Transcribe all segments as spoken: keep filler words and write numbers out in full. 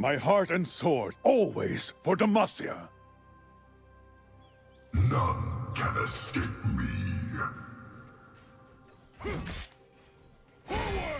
My heart and sword, always for Demacia. None can escape me. Forward!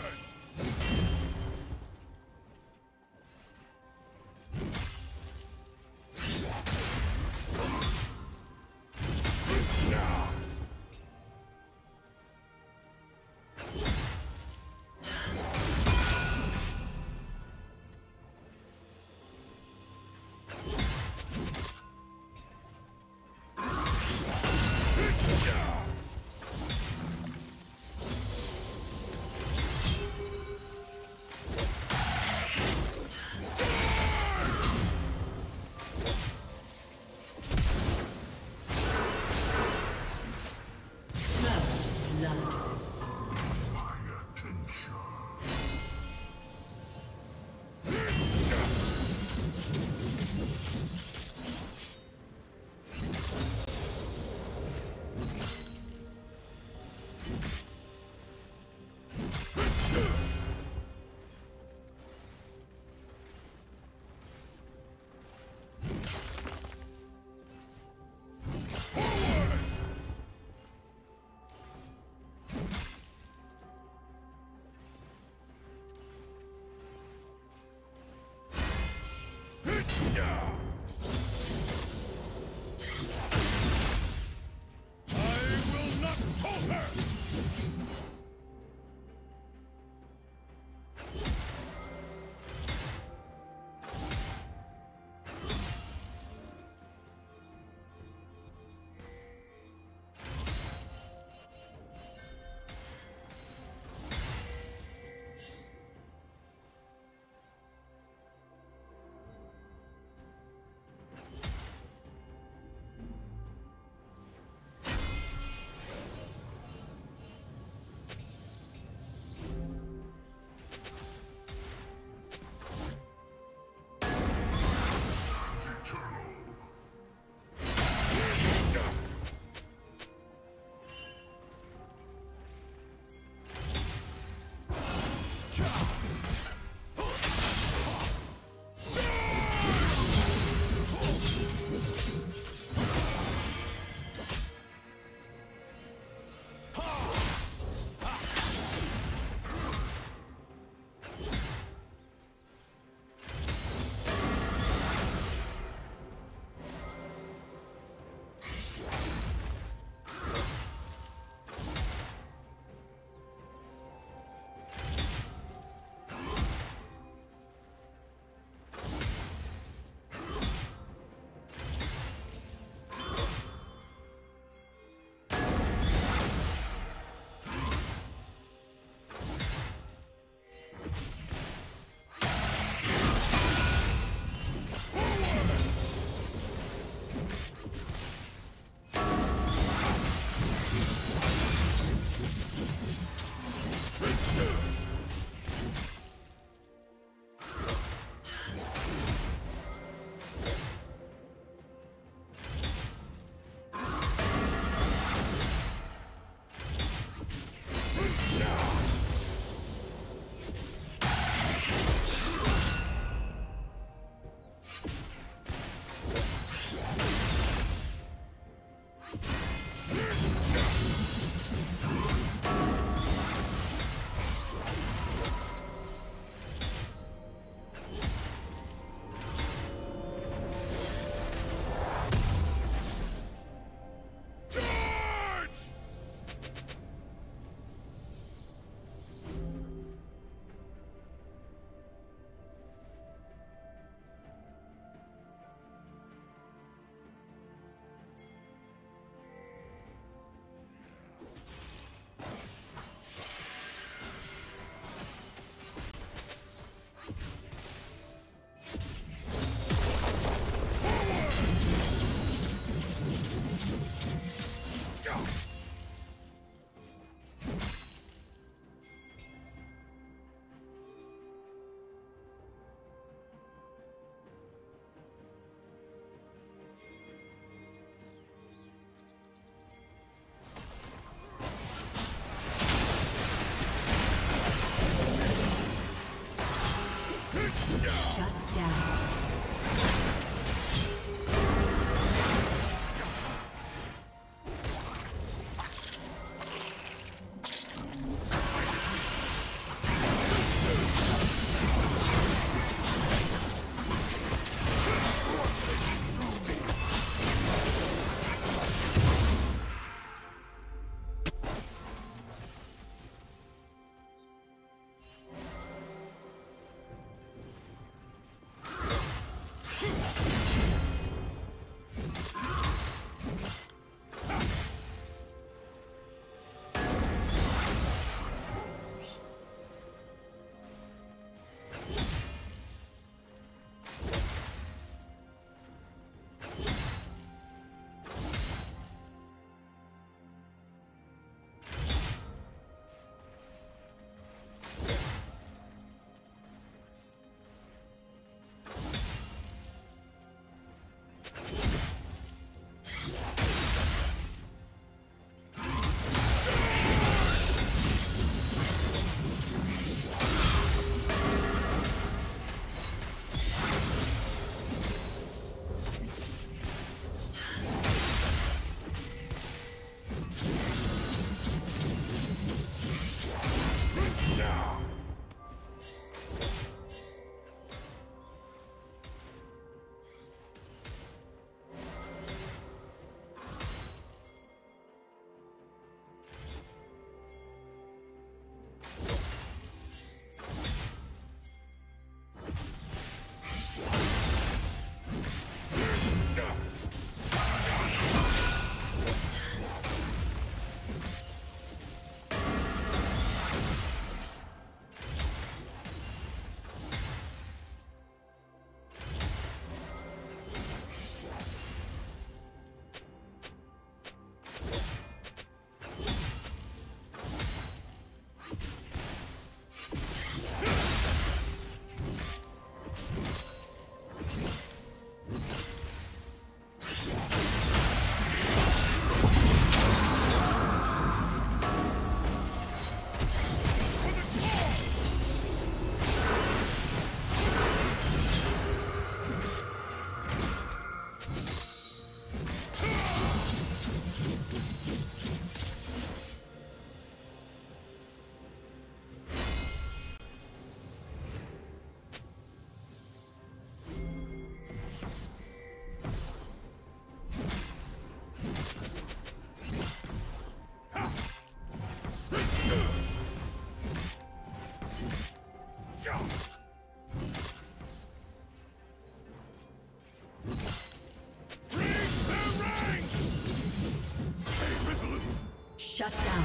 Shut down.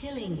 Killing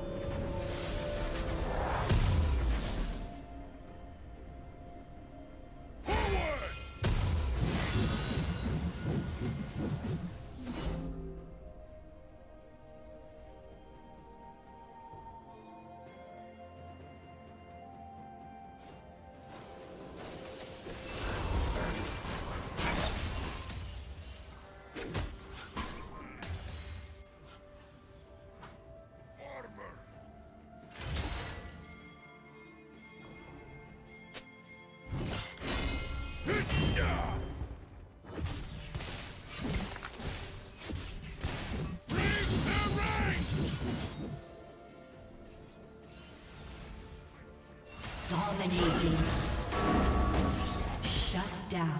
Dominating. Shut down.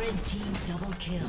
Red team double kill.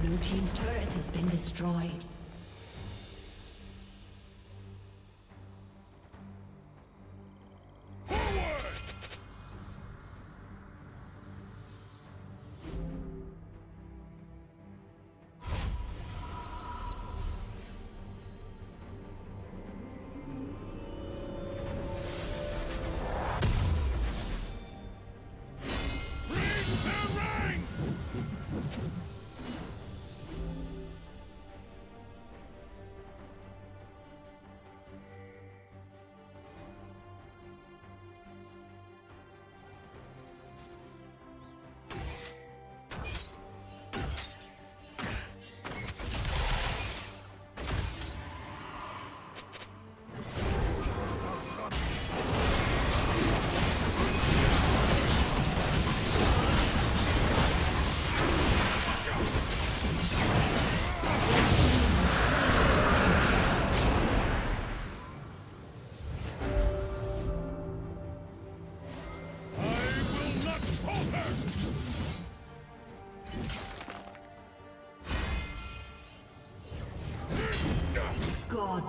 Blue team's turret has been destroyed.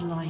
Like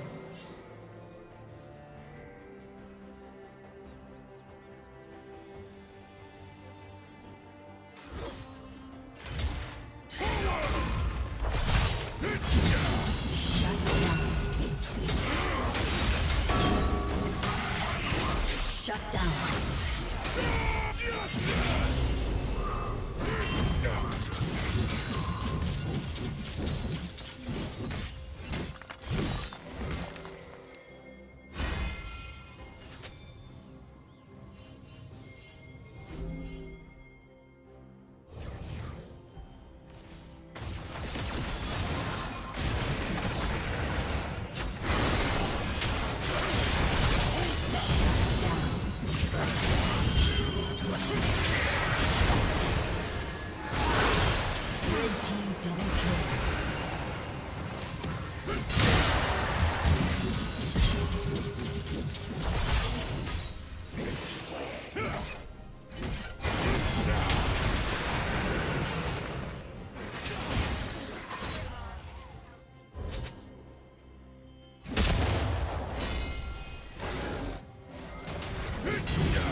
Yeah.